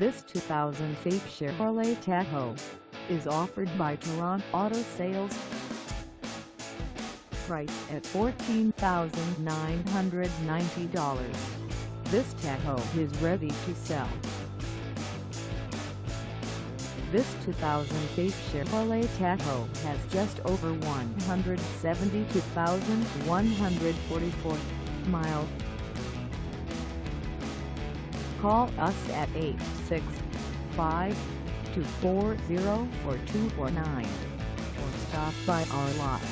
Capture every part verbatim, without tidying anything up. This two thousand eight Chevrolet Tahoe is offered by Turon Auto Sales. Priced at fourteen thousand nine hundred ninety dollars, this Tahoe is ready to sell. This two thousand eight Chevrolet Tahoe has just over one hundred seventy-two thousand one hundred forty-four miles. Call us at eight six five, two four zero, four two four nine or stop by our lot.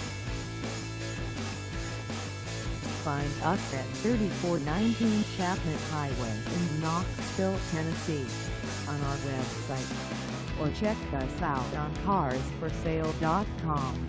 Find us at thirty-four nineteen Chapman Highway in Knoxville, Tennessee on our website, or check us out on cars for sale dot com.